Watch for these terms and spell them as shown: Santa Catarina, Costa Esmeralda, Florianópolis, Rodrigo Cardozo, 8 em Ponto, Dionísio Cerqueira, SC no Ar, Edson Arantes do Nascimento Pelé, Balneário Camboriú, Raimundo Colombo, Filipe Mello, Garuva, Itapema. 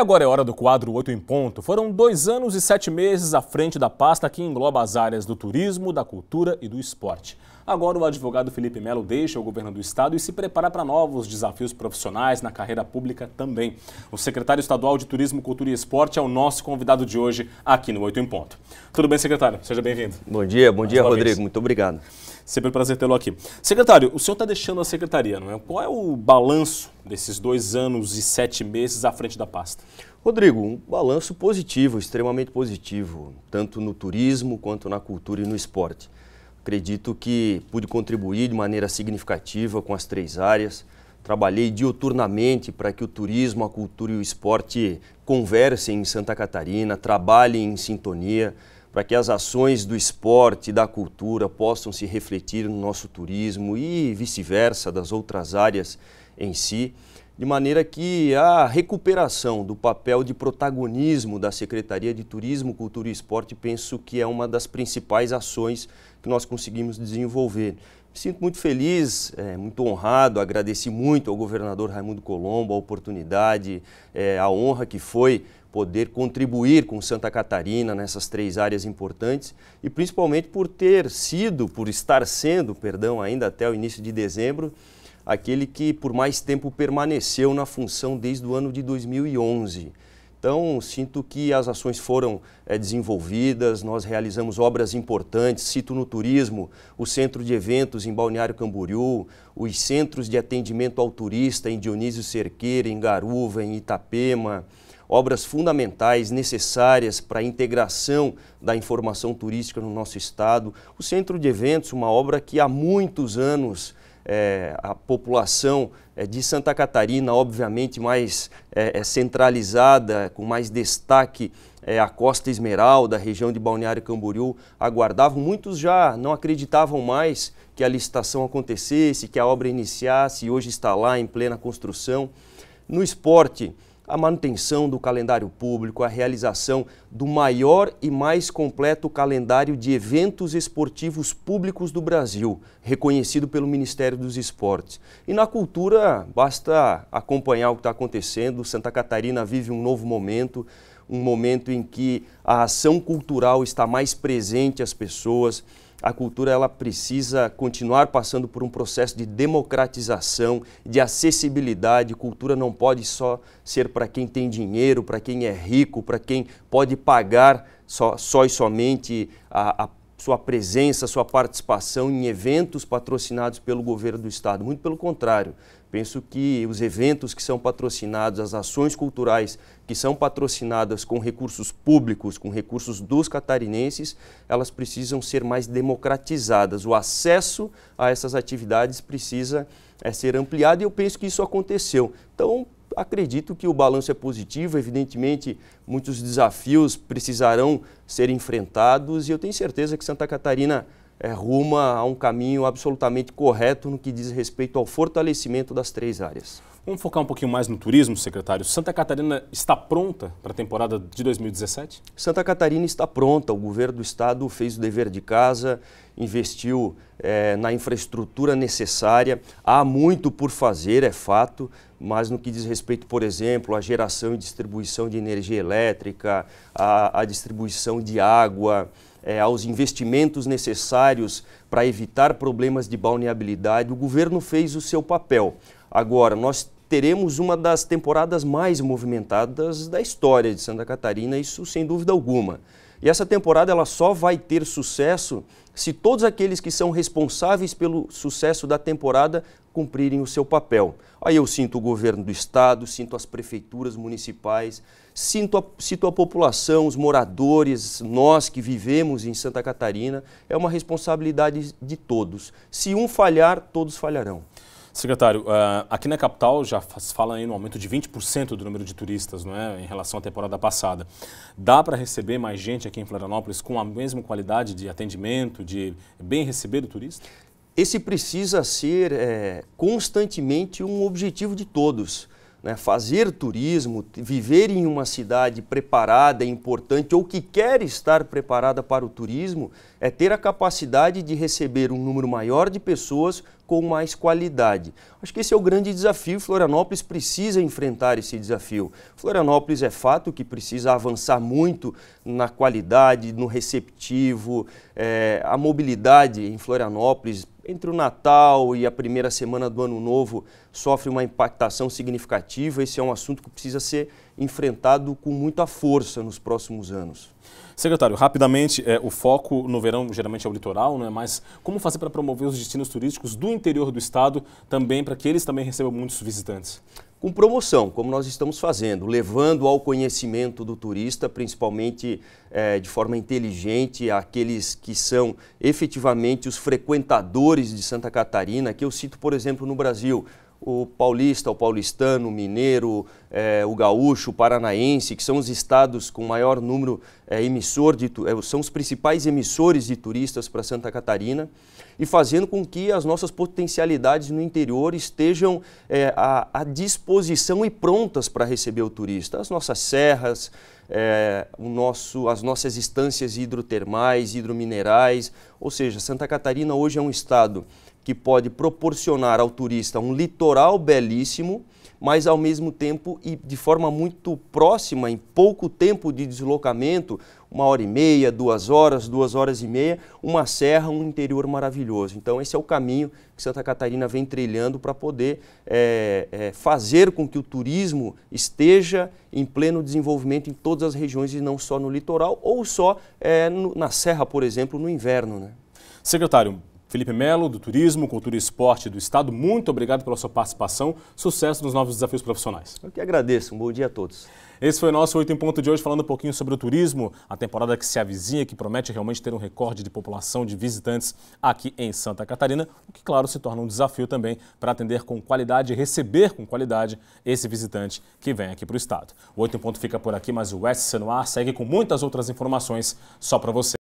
agora é hora do quadro 8 em Ponto. Foram 2 anos e 7 meses à frente da pasta que engloba as áreas do turismo, da cultura e do esporte. Agora o advogado Filipe Mello deixa o governo do estado e se prepara para novos desafios profissionais na carreira pública também. O secretário estadual de Turismo, Cultura e Esporte é o nosso convidado de hoje aqui no 8 em Ponto. Tudo bem, secretário? Seja bem-vindo. Bom dia, Rodrigo. Muito obrigado. Sempre um prazer tê-lo aqui. Secretário, o senhor está deixando a secretaria, não é? Qual é o balanço desses 2 anos e 7 meses à frente da pasta? Rodrigo, um balanço positivo, extremamente positivo, tanto no turismo quanto na cultura e no esporte. Acredito que pude contribuir de maneira significativa com as 3 áreas. Trabalhei dioturnamente para que o turismo, a cultura e o esporte conversem em Santa Catarina, trabalhem em sintonia, para que as ações do esporte e da cultura possam se refletir no nosso turismo e vice-versa das outras áreas em si, de maneira que a recuperação do papel de protagonismo da Secretaria de Turismo, Cultura e Esporte, penso que é uma das principais ações que nós conseguimos desenvolver. Me sinto muito feliz, muito honrado, agradeci muito ao governador Raimundo Colombo a oportunidade, a honra que foi poder contribuir com Santa Catarina nessas 3 áreas importantes e principalmente por ter sido, por estar sendo, ainda até o início de dezembro, aquele que por mais tempo permaneceu na função desde o ano de 2011. Então, sinto que as ações foram desenvolvidas, nós realizamos obras importantes, cito no turismo, o centro de eventos em Balneário Camboriú, os centros de atendimento ao turista em Dionísio Cerqueira, em Garuva, em Itapema, obras fundamentais, necessárias para a integração da informação turística no nosso estado. O centro de eventos, uma obra que há muitos anos a população de Santa Catarina, obviamente mais centralizada, com mais destaque a Costa Esmeralda, a região de Balneário Camboriú, aguardavam. Muitos já não acreditavam mais que a licitação acontecesse, que a obra iniciasse e hoje está lá em plena construção. No esporte, a manutenção do calendário público, a realização do maior e mais completo calendário de eventos esportivos públicos do Brasil, reconhecido pelo Ministério dos Esportes. E na cultura, basta acompanhar o que está acontecendo. Santa Catarina vive um novo momento, um momento em que a ação cultural está mais presente às pessoas. A cultura ela precisa continuar passando por um processo de democratização, de acessibilidade. Cultura não pode só ser para quem tem dinheiro, para quem é rico, para quem pode pagar só e somente a sua presença, sua participação em eventos patrocinados pelo governo do estado. Muito pelo contrário, penso que os eventos que são patrocinados, as ações culturais que são patrocinadas com recursos públicos, com recursos dos catarinenses, elas precisam ser mais democratizadas. O acesso a essas atividades precisa ser ampliado e eu penso que isso aconteceu. Então, acredito que o balanço é positivo, evidentemente muitos desafios precisarão ser enfrentados e eu tenho certeza que Santa Catarina ruma a um caminho absolutamente correto no que diz respeito ao fortalecimento das 3 áreas. Vamos focar um pouquinho mais no turismo, secretário. Santa Catarina está pronta para a temporada de 2017? Santa Catarina está pronta. O governo do estado fez o dever de casa, investiu na infraestrutura necessária. Há muito por fazer, é fato, mas no que diz respeito, por exemplo, à geração e distribuição de energia elétrica, à distribuição de água, aos investimentos necessários para evitar problemas de balneabilidade, o governo fez o seu papel. Agora, nós teremos uma das temporadas mais movimentadas da história de Santa Catarina, isso sem dúvida alguma. E essa temporada ela só vai ter sucesso se todos aqueles que são responsáveis pelo sucesso da temporada cumprirem o seu papel. Aí eu sinto o governo do estado, sinto as prefeituras municipais, sinto a população, os moradores, nós que vivemos em Santa Catarina. É uma responsabilidade de todos. Se um falhar, todos falharão. Secretário, aqui na capital já se fala em um aumento de 20% do número de turistas, não é, em relação à temporada passada. Dá para receber mais gente aqui em Florianópolis com a mesma qualidade de atendimento, de bem receber o turista? Esse precisa ser constantemente um objetivo de todos, né? Fazer turismo, viver em uma cidade preparada, importante, ou que quer estar preparada para o turismo, é ter a capacidade de receber um número maior de pessoas com mais qualidade. Acho que esse é o grande desafio. Florianópolis precisa enfrentar esse desafio. Florianópolis é fato que precisa avançar muito na qualidade, no receptivo, a mobilidade em Florianópolis. Entre o Natal e a primeira semana do Ano Novo sofre uma impactação significativa. Esse é um assunto que precisa ser enfrentado com muita força nos próximos anos. Secretário, rapidamente, o foco no verão geralmente é o litoral, não é? Mas como fazer para promover os destinos turísticos do interior do estado também, para que eles também recebam muitos visitantes? Com promoção, como nós estamos fazendo, levando ao conhecimento do turista, principalmente de forma inteligente, aqueles que são efetivamente os frequentadores de Santa Catarina, que eu cito, por exemplo, no Brasil, o paulista, o paulistano, o mineiro, o gaúcho, o paranaense, que são os estados com maior número são os principais emissores de turistas para Santa Catarina, e fazendo com que as nossas potencialidades no interior estejam à disposição e prontas para receber o turista. As nossas serras, as nossas estâncias hidrotermais, hidrominerais, ou seja, Santa Catarina hoje é um estado que pode proporcionar ao turista um litoral belíssimo, mas ao mesmo tempo e de forma muito próxima, em pouco tempo de deslocamento, 1h30, 2 horas, 2h30, uma serra, um interior maravilhoso. Então esse é o caminho que Santa Catarina vem trilhando para poder fazer com que o turismo esteja em pleno desenvolvimento em todas as regiões e não só no litoral ou só na serra, por exemplo, no inverno, né? Secretário, Filipe Mello, do Turismo, Cultura e Esporte do Estado, muito obrigado pela sua participação. Sucesso nos novos desafios profissionais. Eu que agradeço. Um bom dia a todos. Esse foi o nosso 8 em Ponto de hoje, falando um pouquinho sobre o turismo, a temporada que se avizinha, que promete realmente ter um recorde de população de visitantes aqui em Santa Catarina, o que, claro, se torna um desafio também para atender com qualidade e receber com qualidade esse visitante que vem aqui para o Estado. O 8 em Ponto fica por aqui, mas o SC no Ar segue com muitas outras informações só para você.